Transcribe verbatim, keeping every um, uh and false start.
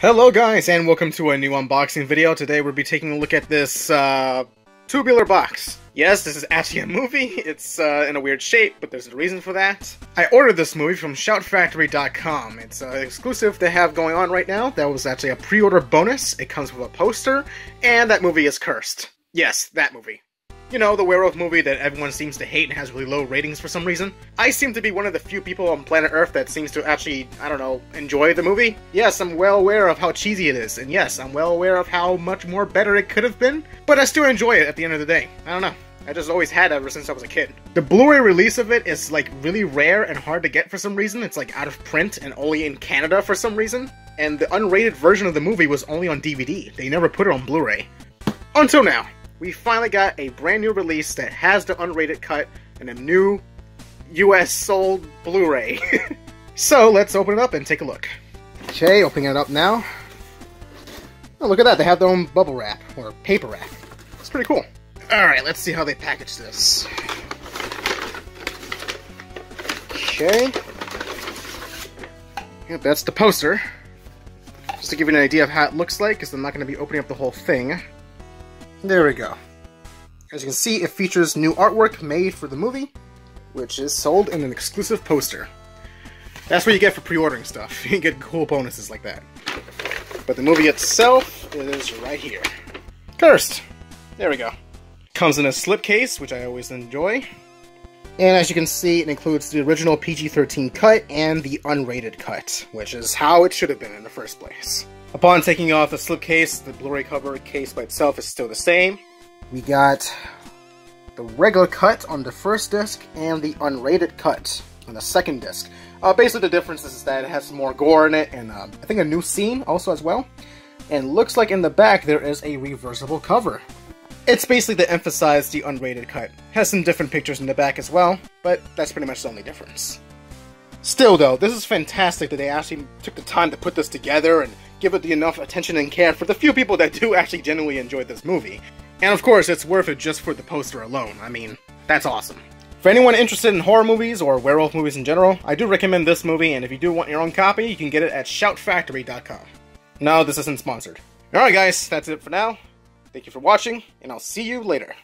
Hello guys, and welcome to a new unboxing video. Today we'll be taking a look at this uh, tubular box. Yes, this is actually a movie. It's uh, in a weird shape, but there's a reason for that. I ordered this movie from shout factory dot com. It's an uh, exclusive they have going on right now. That was actually a pre-order bonus. It comes with a poster, and that movie is Cursed. Yes, that movie. You know, the werewolf movie that everyone seems to hate and has really low ratings for some reason. I seem to be one of the few people on planet Earth that seems to actually, I don't know, enjoy the movie. Yes, I'm well aware of how cheesy it is, and yes, I'm well aware of how much more better it could have been, but I still enjoy it at the end of the day. I don't know. I just always had ever since I was a kid. The Blu-ray release of it is like really rare and hard to get for some reason. It's like out of print and only in Canada for some reason. And the unrated version of the movie was only on D V D. They never put it on Blu-ray. Until now. We finally got a brand new release that has the unrated cut and a new U S sold Blu-ray. So let's open it up and take a look. Okay, opening it up now. Oh, look at that, they have their own bubble wrap, or paper wrap. It's pretty cool. Alright, let's see how they package this. Okay. Yep, that's the poster. Just to give you an idea of how it looks like, because I'm not going to be opening up the whole thing. There we go. As you can see, it features new artwork made for the movie, which is sold in an exclusive poster. That's what you get for pre-ordering stuff. You get cool bonuses like that. But the movie itself is right here. Cursed! There we go. Comes in a slipcase, which I always enjoy. And as you can see, it includes the original P G thirteen cut and the unrated cut, which is how it should have been in the first place. Upon taking off the slipcase, the Blu-ray cover case by itself is still the same. We got the regular cut on the first disc and the unrated cut on the second disc. Uh, basically the difference is that it has some more gore in it and um, I think a new scene also as well. And looks like in the back there is a reversible cover. It's basically to emphasize the unrated cut. Has some different pictures in the back as well, but that's pretty much the only difference. Still though, this is fantastic that they actually took the time to put this together and give it the enough attention and care for the few people that do actually genuinely enjoy this movie. And of course, it's worth it just for the poster alone. I mean, that's awesome. For anyone interested in horror movies or werewolf movies in general, I do recommend this movie, and if you do want your own copy, you can get it at shout factory dot com. No, this isn't sponsored. Alright guys, that's it for now. Thank you for watching, and I'll see you later.